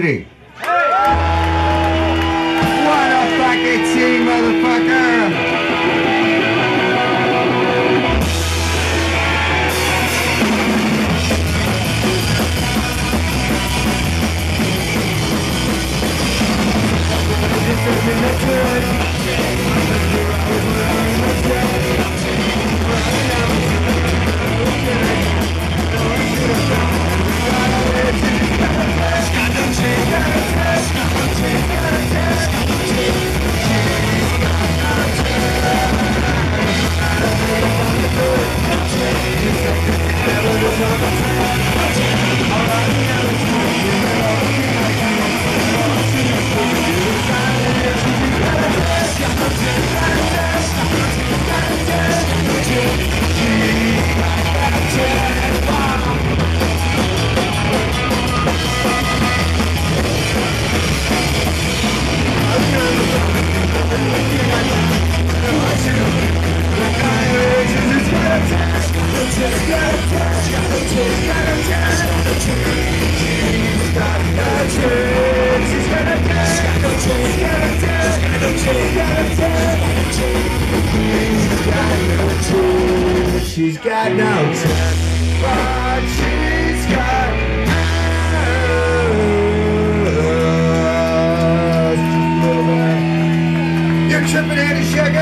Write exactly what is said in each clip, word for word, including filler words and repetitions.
City. Hey. What a fucking team, motherfucker! She's got no tits, but she's got nerves. Just a little bit. You're tripping, Andy Shecky. Hey!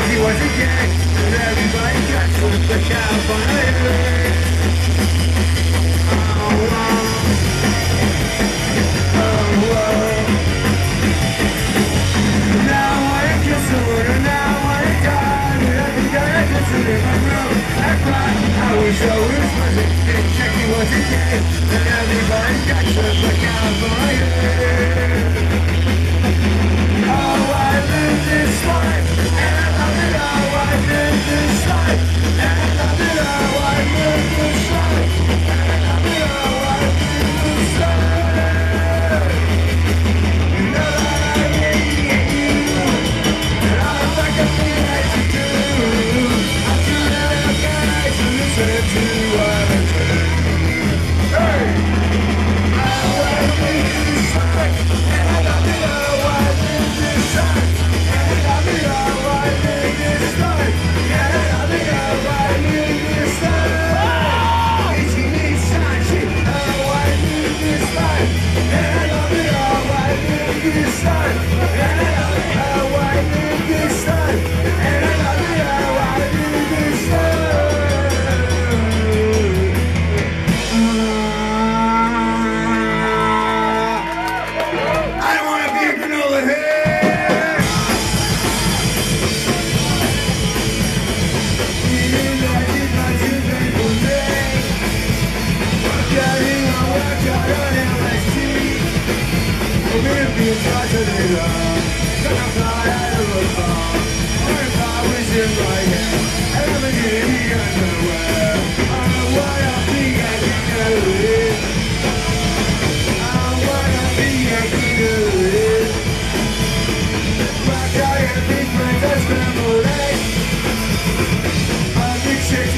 I want to be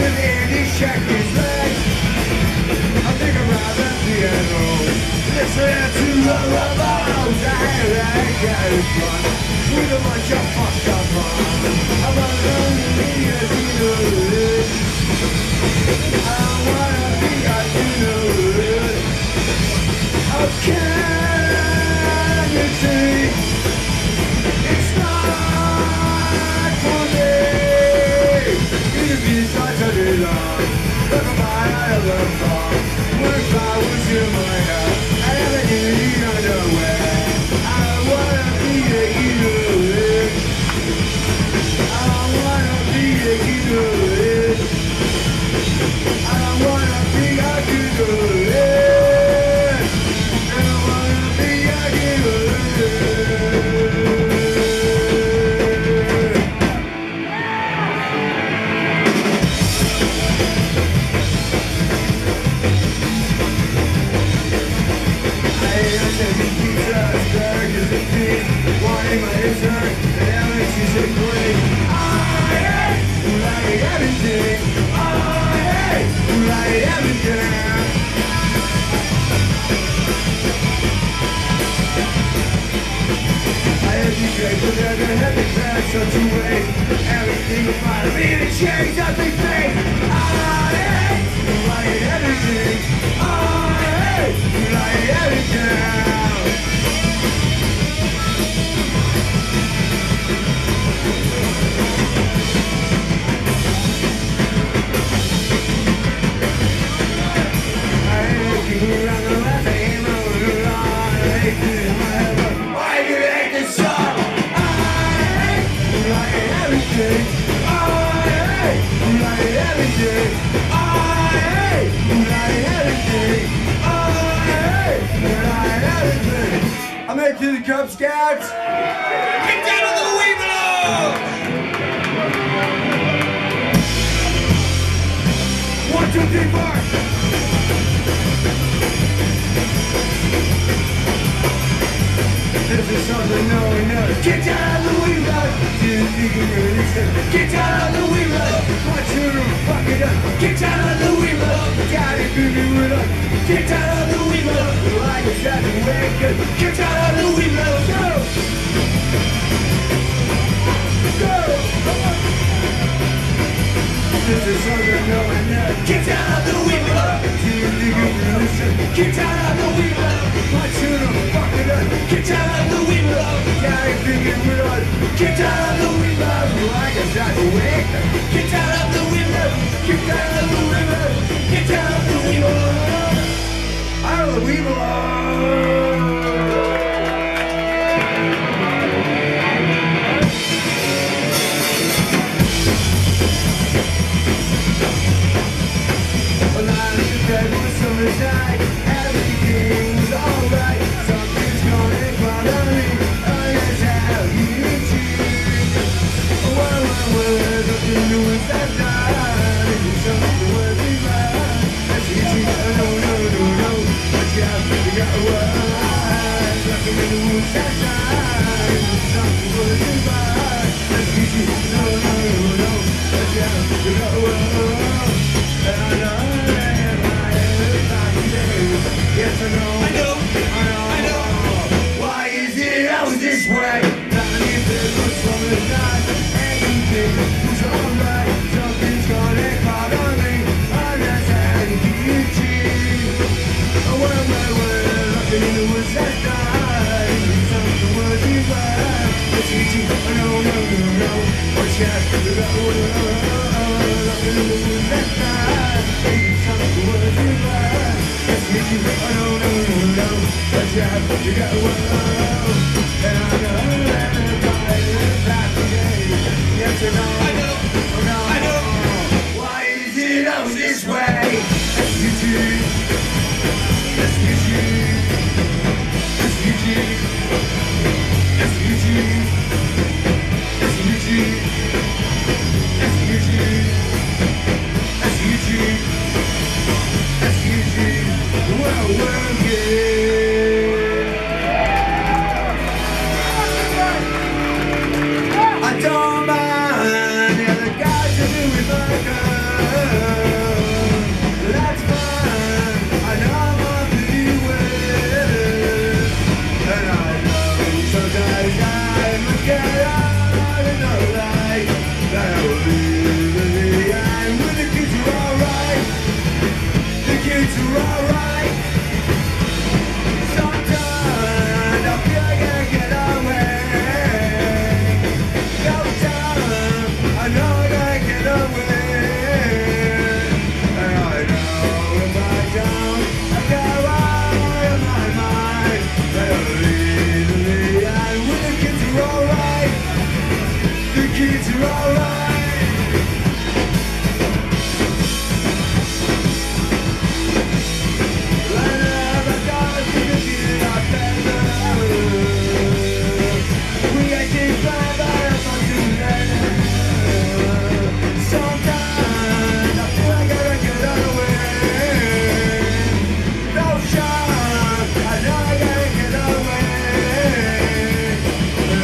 With Andy Shecky's legs, I think I'm out the piano, listen to the Ramones. I had a carry fun with a bunch of fucked up moms. I'm a lonely as you know it. I wanna be as you know it. How can you see? It's not for me. It'll be so Saturday night, but my other thought, what if I was in my house, I never get any underwear, I wanna be a guitarist, I wanna be a guitarist, I wanna be a guitarist, I wanna be a guitarist. Wanting my dessert, the elements is a queen. I hate who like everything. I hate who like everything. I had you shake, but then I had to pass such a way. Everything will find me to change nothing fake. I hate who like everything. I hate who like everything. Around the left, I ain't no good on. I hate this, whatever. Why do you hate this song? I hate like everything. I hate like everything. I hate like everything. I hate like everything. I made it to the Cub Scouts. Get down to the Weevils! One, two, three, four. This is something no one knows. Get out of the wheel road. Didn't think you were listening. Get out of the wheel road. Want you to fuck it up. Get out of the wheel road. Gotta give you it up. Get out of the wheel road. The light is shining way good. Get out of the wheel road. Go. Go. This is something no one knows. Get out of the wheel road. Didn't think you were listening. Get out of the wheel road. Want you to fuck it up. Get out of the window, yeah, I think it will. Get out of the window, like a shot away. Get out of the window, get out of the window, get out of the window, out of the window. Well, I was in bed with summer's night, everything was alright. It's kids are alright. Line up, I gotta see the feeling I better. We actually fly by us on tonight. Sometimes I feel like I gotta get out of the way. No shot, I know I gotta get out of the way. The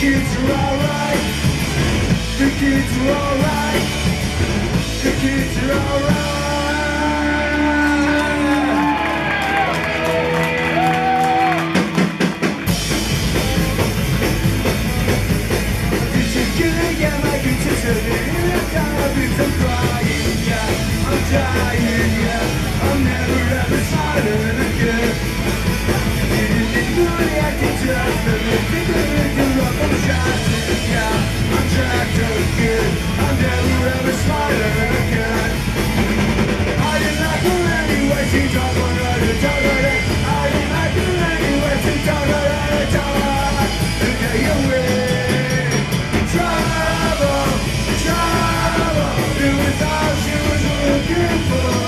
kids are alright. The kids are alright. The kids are alright. Did you get yeah, my conditioning? I've been so crying, yeah. I'm dying, yeah. I'm never ever silent again. And it's funny I can just believe it. I'm shining, yeah, I'm trapped again. I'm never ever smiling again. I didn't like her anyway, she don't want her to talk about it. I didn't like her anyway, she don't want her to talk about it. Today you win. Trouble, trouble, it was all she was looking for.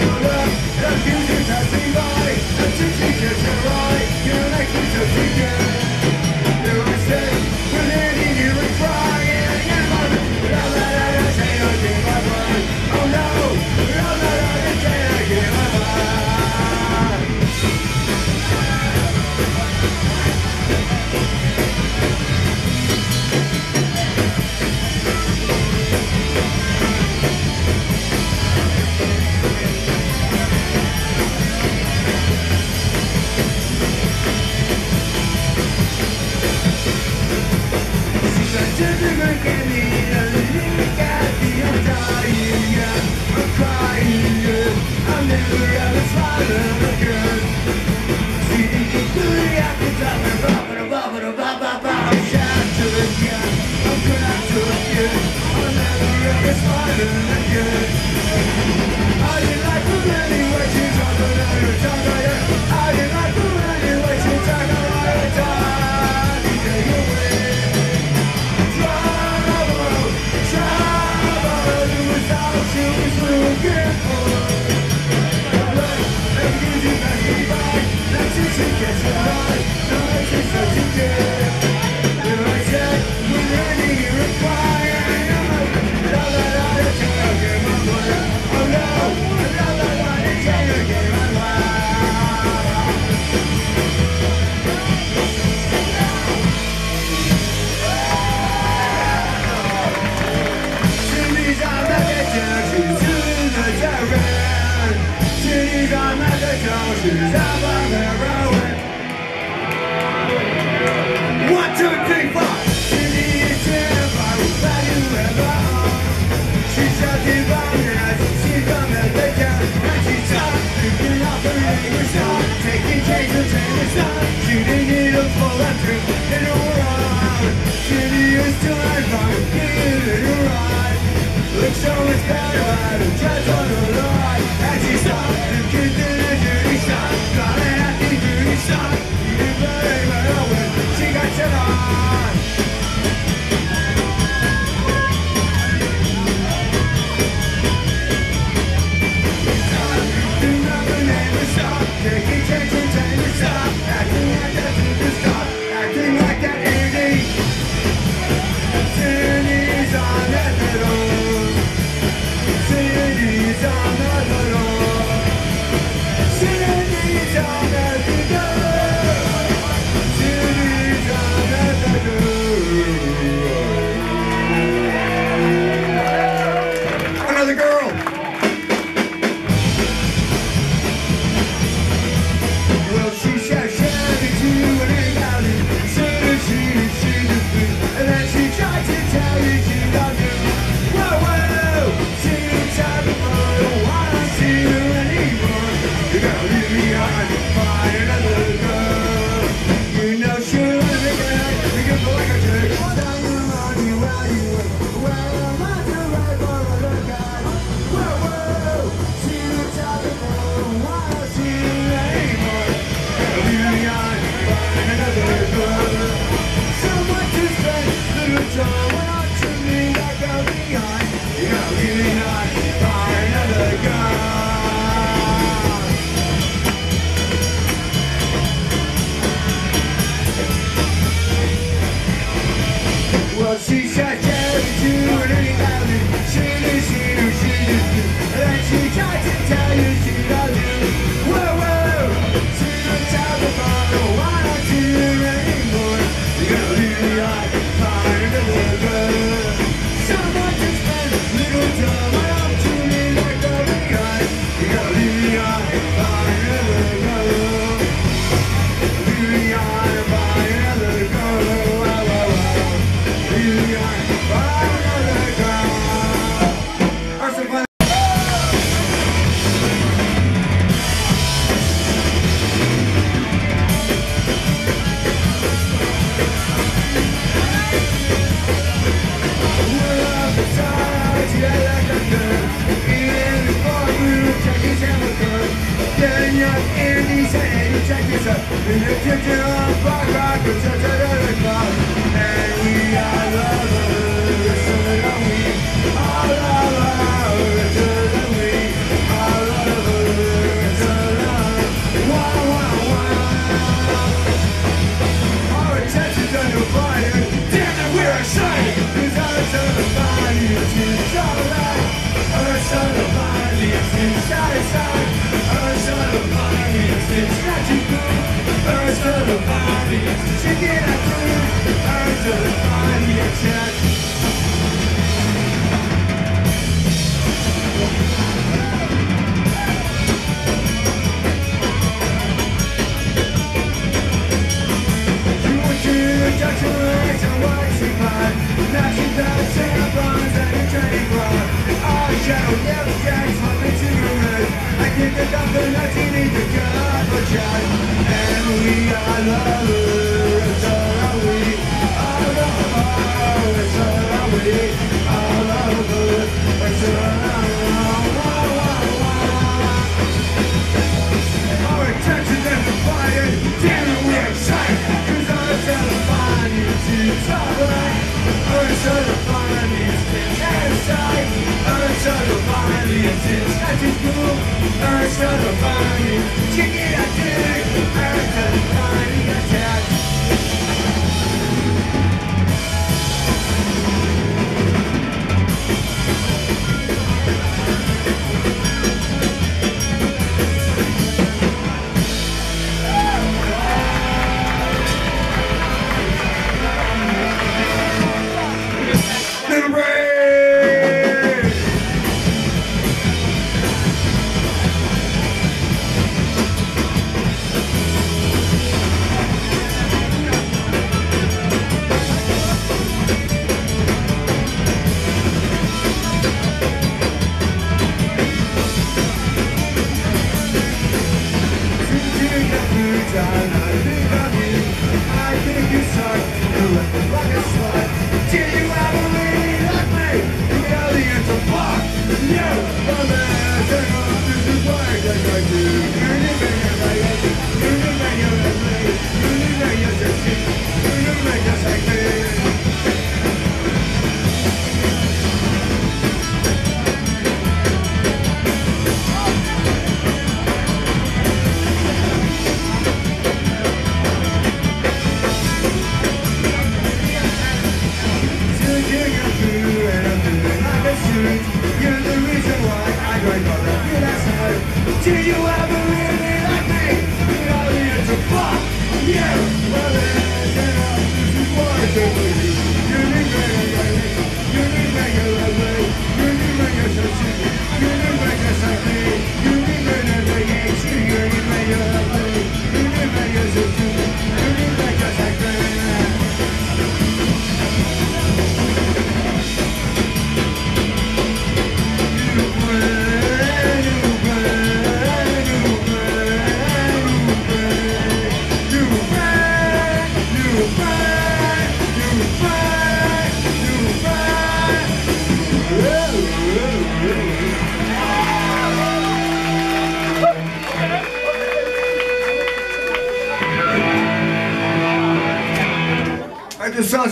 So look, the music has me right, the music gets it right. You make me so forget. Whoa, whoa,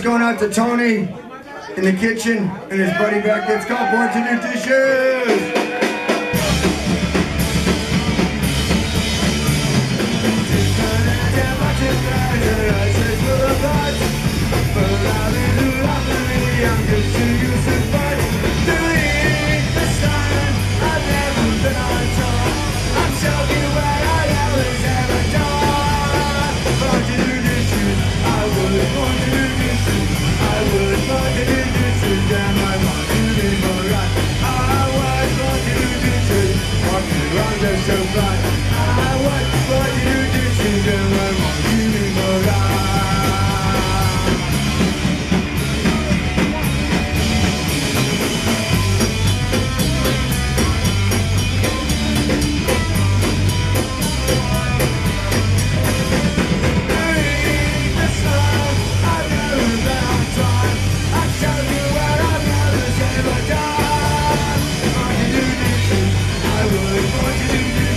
Going out to Tony in the kitchen and his buddy back there. It's called Born to Do Dishes.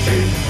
Thank you.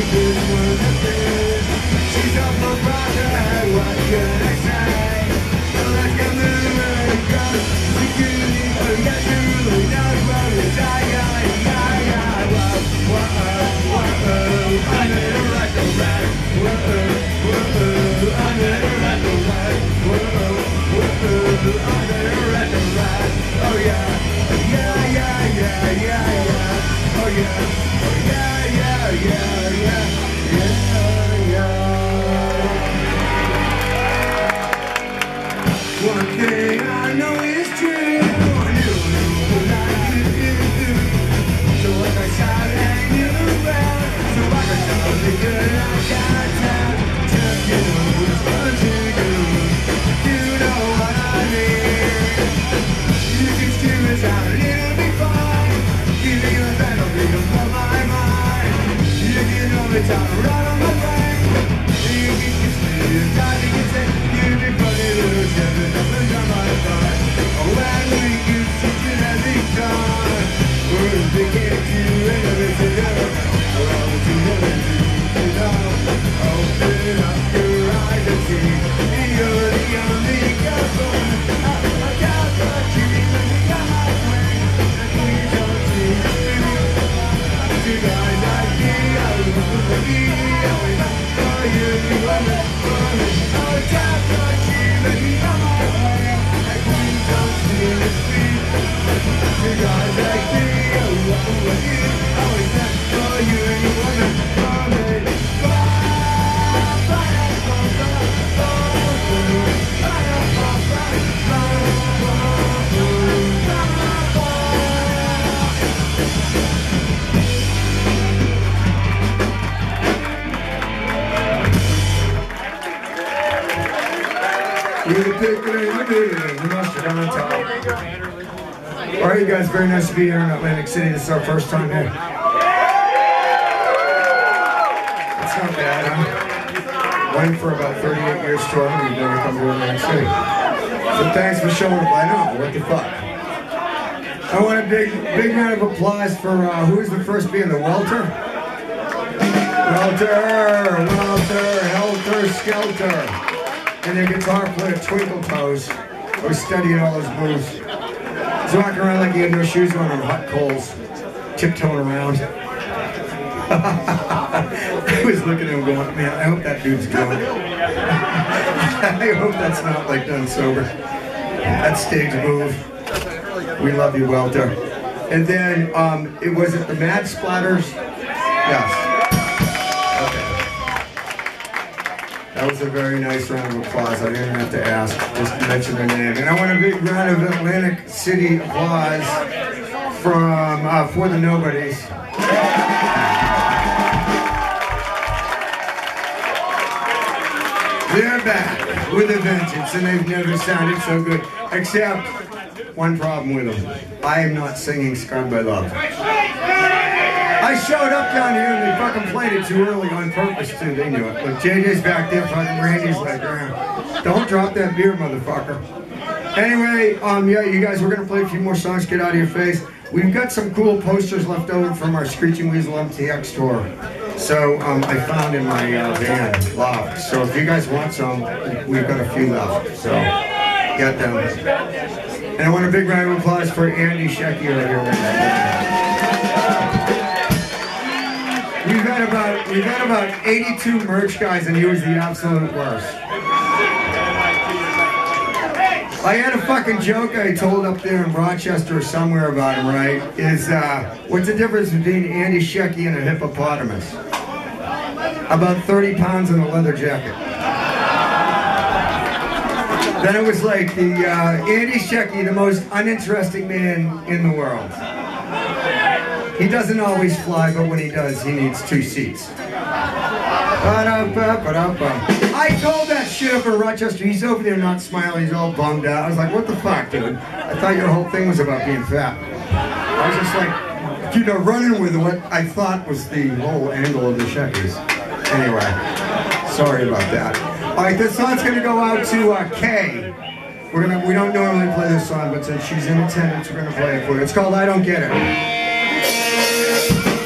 make it worth a bit. She's off my rocker, what could I say? Like a lunar ghost, she couldn't even get through the nose road. It's I, I, I, I, whoa, whoa, whoa, I made her like a rat. Whoa, whoa, I made her like a rat. Whoa, whoa, I made her like a rat. Oh yeah, yeah, yeah, yeah, yeah, yeah. Oh yeah, oh yeah. Yeah, yeah, yeah, yeah. One thing I know is true, I knew what I could do. So if I start hanging around, so I could tell the good I got down. Took you was fun to do. You know what I mean. You can scream us out and it'll be fine. Giving us that will be above my mind. You can only talk right on my brain. You can kiss me, you got to get sick. You'd be funny to lose everything on my mind. Oh, and we can sit in every time. We're in the game to and everything else. We're all together, you know. Open up your eyes and see. You're the only couple. I got what you need when you got my way. And we don't see you. You got for you, you are left for me. I'll just not keep it on my way. I couldn't come to the street. You guys like me, I'm left for you. I'll just for you, you are left for me. Fire, fire, fire, fire, fire, fire, fire, fire. Alright, you guys, very nice to be here in Atlantic City. This is our first time here. It's not bad, huh? Waiting for about thirty-eight years to tour, and we've never come to Atlantic City. So thanks for showing up. I know, what the fuck. I want a big, big round of applause for uh, who was the first being the Welter? Welter, Welter, Helter, Skelter. And their guitar player Twinkle Toes was studying all his moves. He's walking around like he had no shoes on on hot coals, tiptoeing around. I was looking at him going, man, I hope that dude's gone. I hope that's not like done sober. That stage move. We love you, Welter. And then, um, it was it the Mad Splatters? Yes. That was a very nice round of applause. I didn't have to ask, just to mention their name. And I want a big round of Atlantic City applause from uh, for the Nobodies. They're back with a vengeance, and they've never sounded so good. Except one problem with them: I am not singing "Scarred by Love." I showed up down here and they fucking played it too early on purpose too, they knew it. Look, J J's back there, fucking Randy's back around. Don't drop that beer, motherfucker. Anyway, um, yeah, you guys, we're gonna play a few more songs, get out of your face. We've got some cool posters left over from our Screeching Weasel M T X tour. So, um, I found in my uh, van, locked. So if you guys want some, we've got a few left, so get them. And I want a big round of applause for Andy Shecky right here right now. We've had about we've had about eighty-two merch guys, and he was the absolute worst. I had a fucking joke I told up there in Rochester or somewhere about him, right? Is uh, what's the difference between Andy Shecky and a hippopotamus? About thirty pounds in a leather jacket. Then it was like the uh, Andy Shecky, the most uninteresting man in the world. He doesn't always fly, but when he does, he needs two seats. I told that shit over in Rochester. He's over there not smiling, he's all bummed out. I was like, what the fuck, dude? I thought your whole thing was about being fat. I was just like, you know, running with what I thought was the whole angle of the Sheckies. Anyway, sorry about that. All right, this song's gonna go out to uh, Kay. We're gonna, we don't normally play this song, but since she's in attendance, we're gonna play it for you. It's called I Don't Get It. We'll be right back.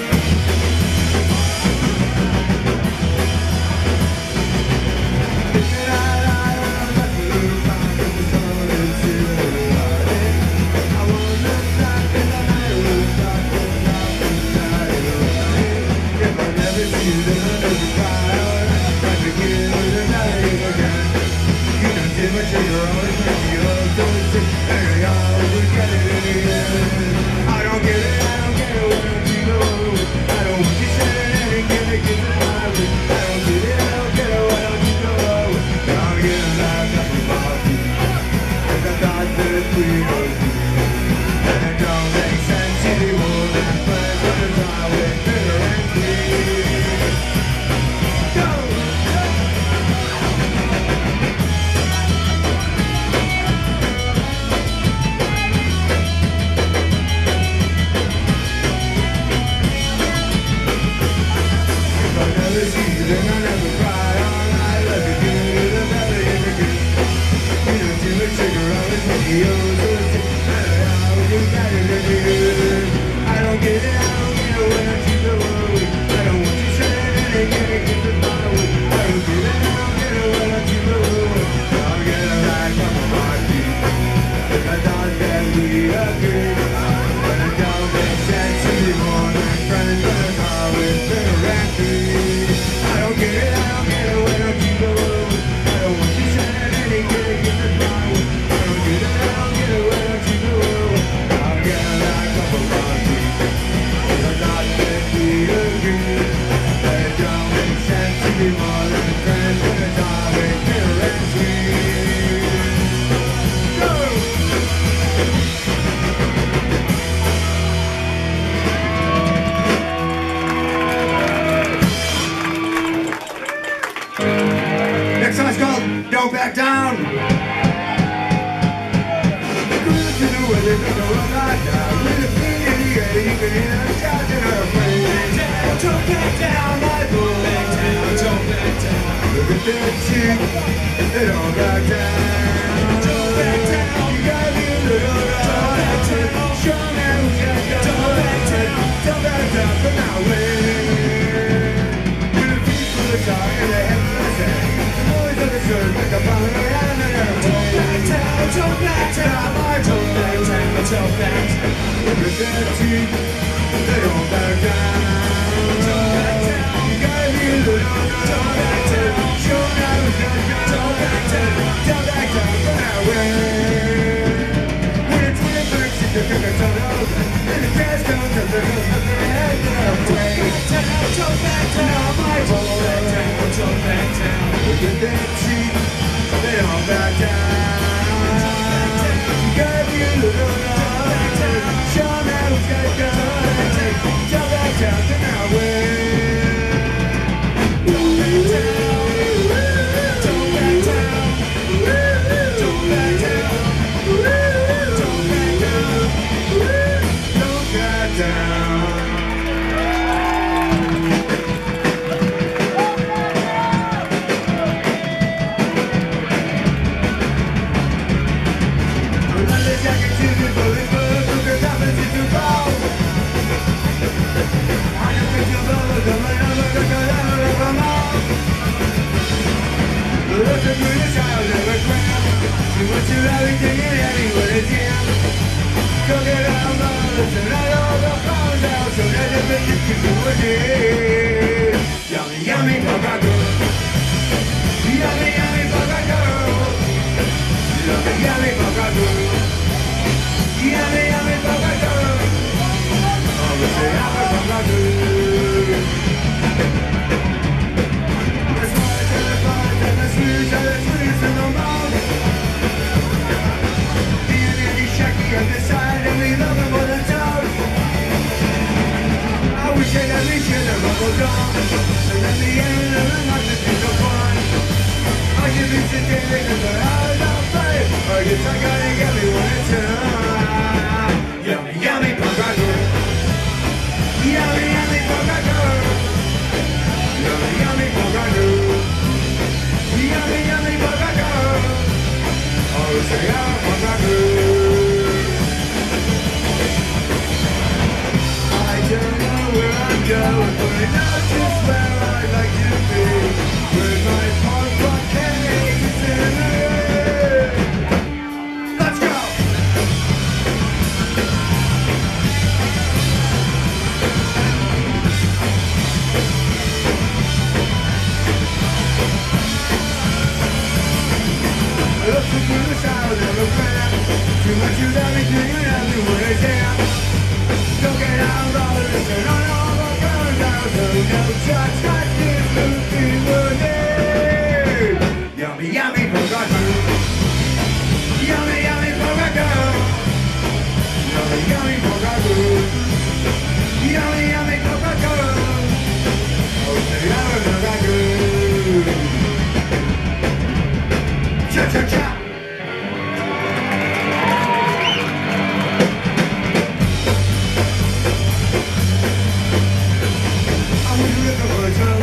I'm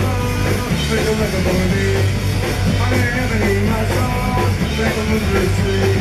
Shoot it to the tree.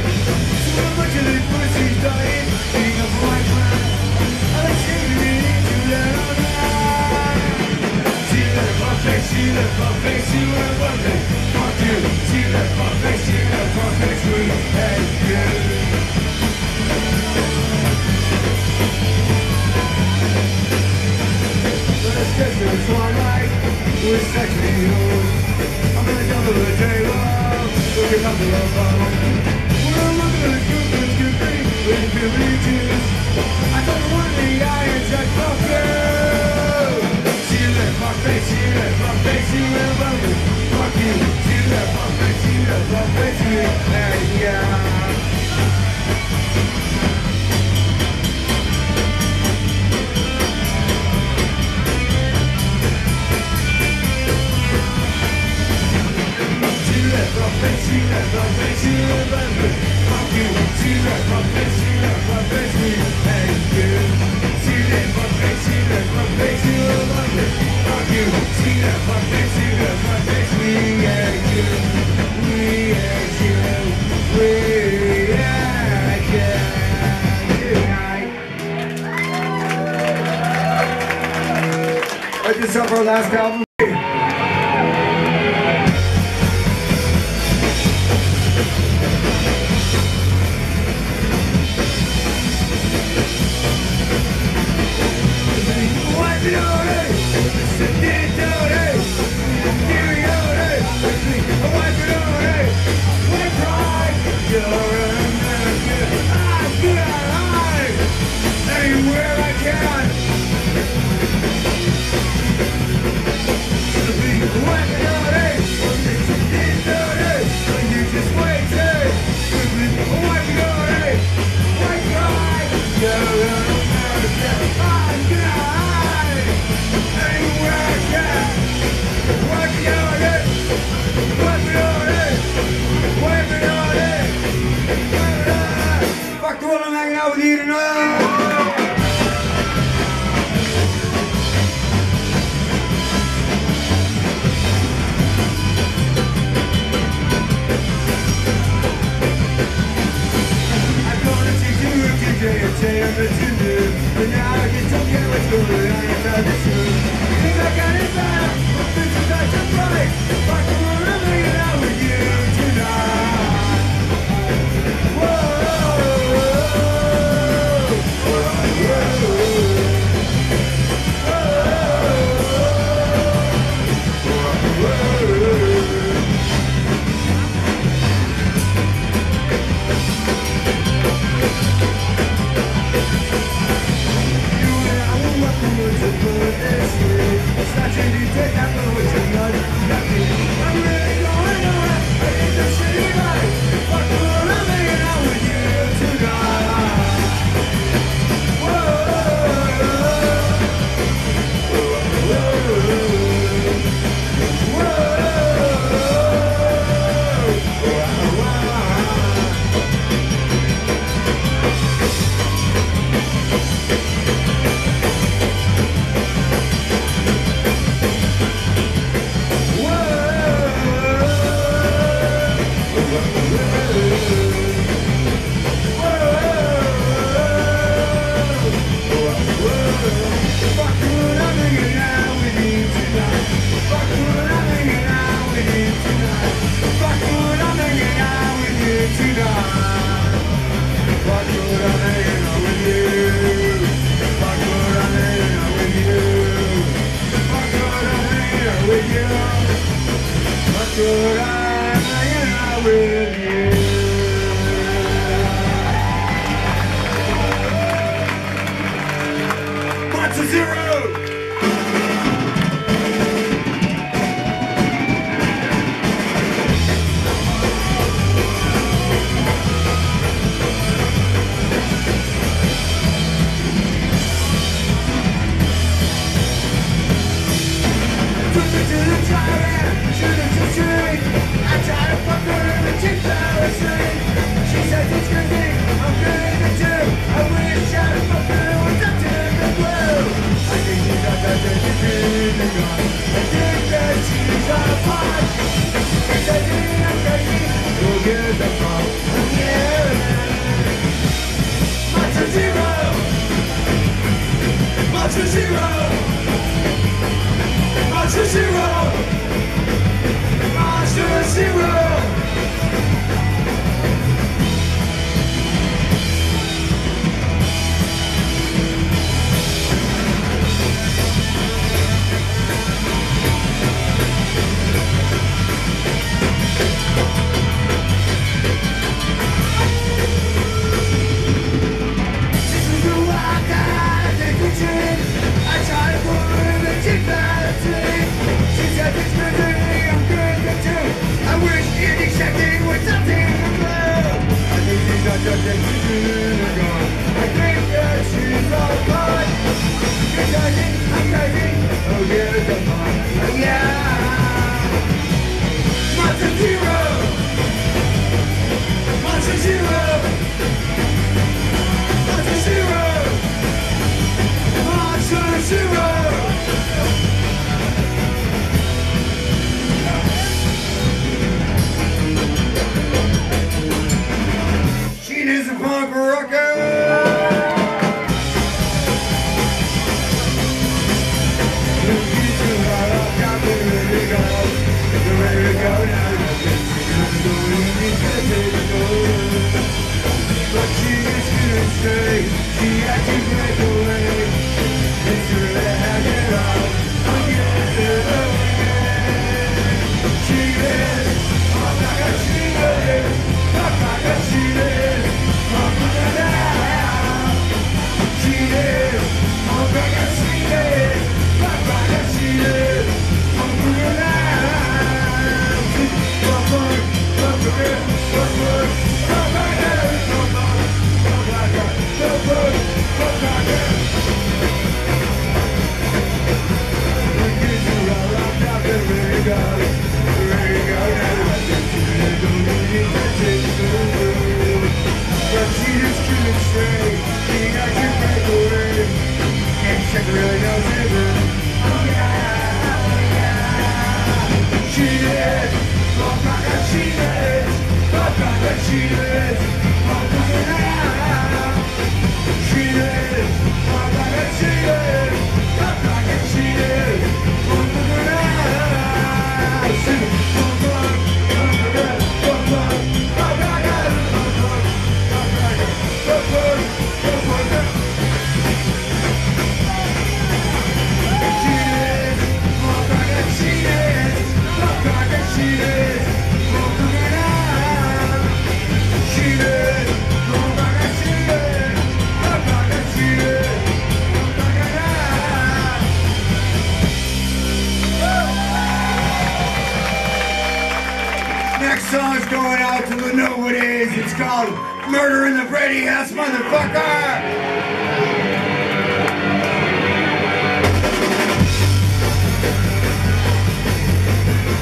Song's going out to The Nobodies. It's called Murder in the Brady House, motherfucker!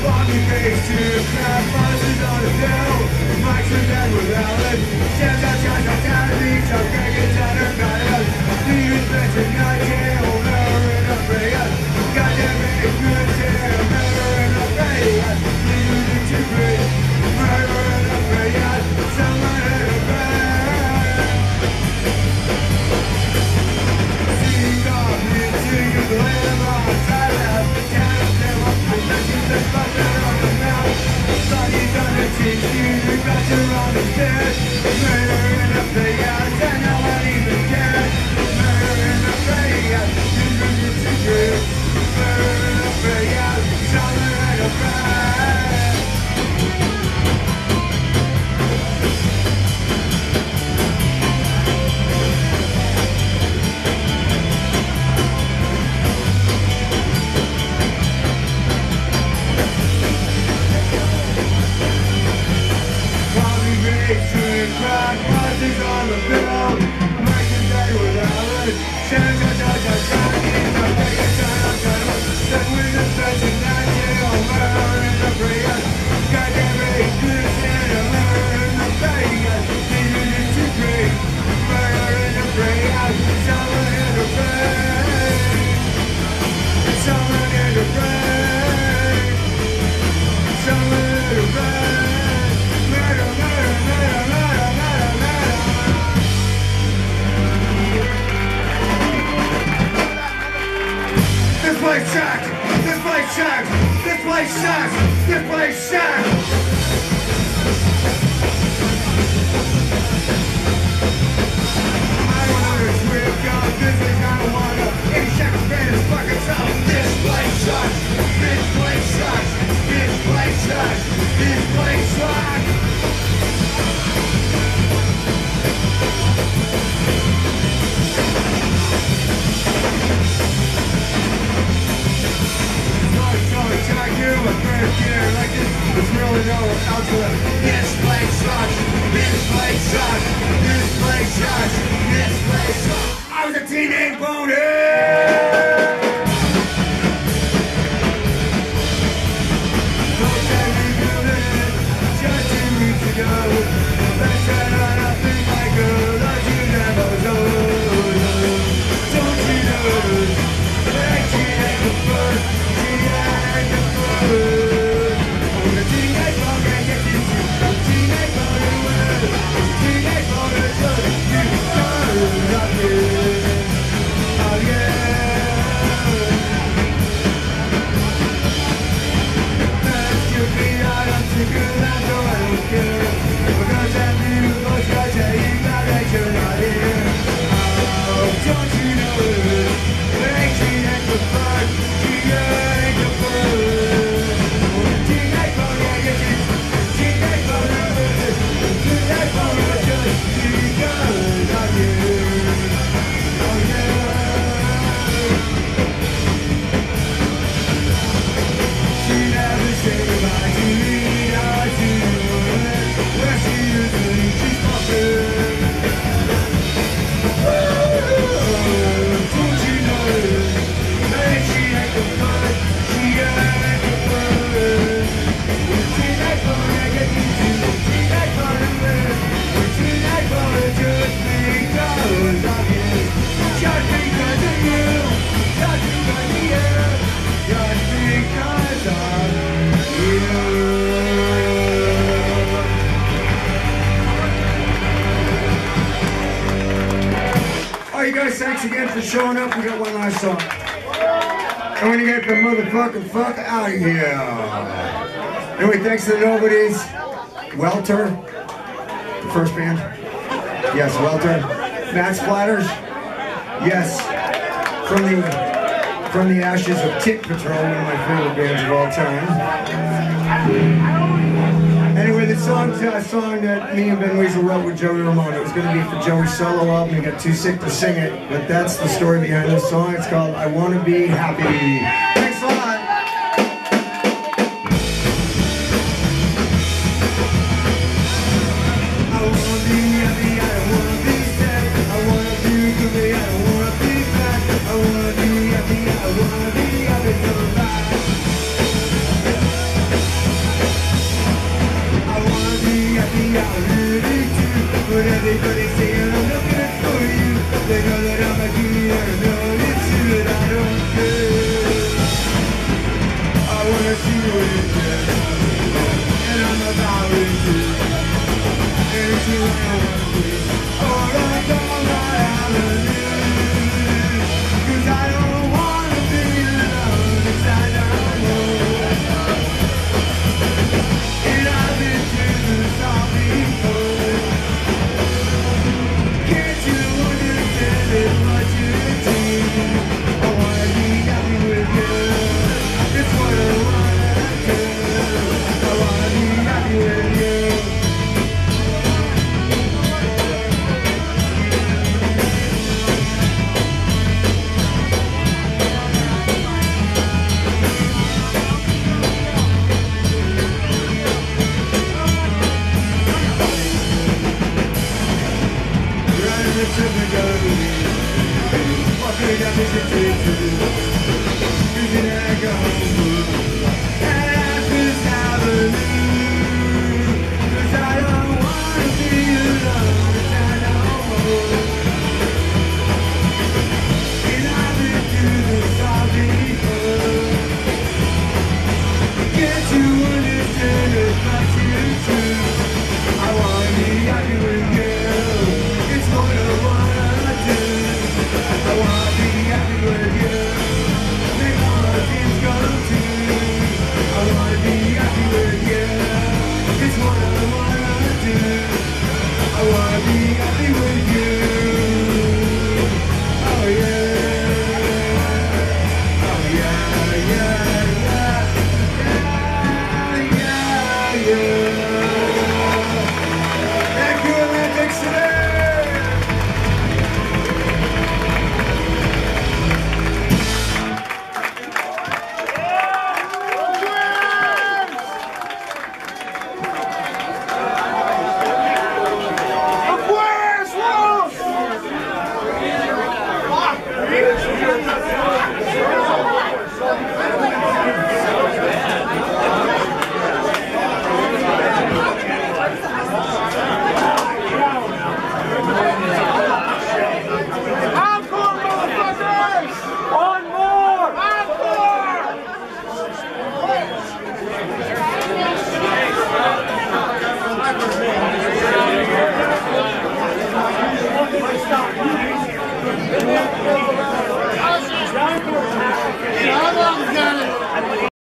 Bobby face to crab buses on the hill. Mike's in bed with Alan. Jazz out, jazz out, down the beach. I'm begging down her bottom. Leaving bed tonight, yeah, oh, murder in the Brady House. Goddamn it, it's good, yeah, murder in the Brady House. Leaving it to me. Murder in the Brady House, someone in the bed. Sing off, you sing of the lamb on the sideline. Down the lamb on the session, the butter on the mouth. Soggy's on the cheek, she's a butter on the stairs. Murder in the Brady House, and no one even cares. Murder in the Brady House, she's losing to you. Murder in the Brady House, someone in the bed. We're gonna do that, we're gonna get you to showing up, we got one last song. I'm gonna get the motherfucking fuck out of here. Anyway, thanks to the Nobodies. Welter, the first band. Yes, Welter. Mad Splatters. Yes, from the from the ashes of Tit Patrol, one of my favorite bands of all time. Anyway, the song's a song that me and Ben Weasel wrote with Joey Ramone. It was going to be for Joey's solo album. He got too sick to sing it, but that's the story behind this song. It's called "I Want to Be Happy." Thanks a lot. Everybody's saying I'm not good for you. They know that I'm a junior, I know it's you, but I don't care. I wanna see what you get, and I'm about it too. And it's you I wanna be, all I know that I'm a loser. 'Cause I don't wanna be alone, 'cause I don't know. And I've been through this all before. I wanna be happy.